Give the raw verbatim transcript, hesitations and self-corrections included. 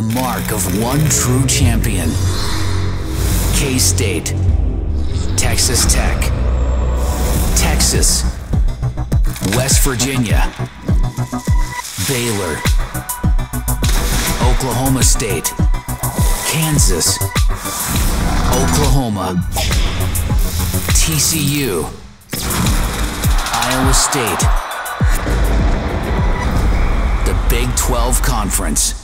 the mark of one true champion. K-State, Texas Tech, Texas, West Virginia, Baylor, Oklahoma State, Kansas, Oklahoma, T C U, Iowa State, the Big twelve Conference.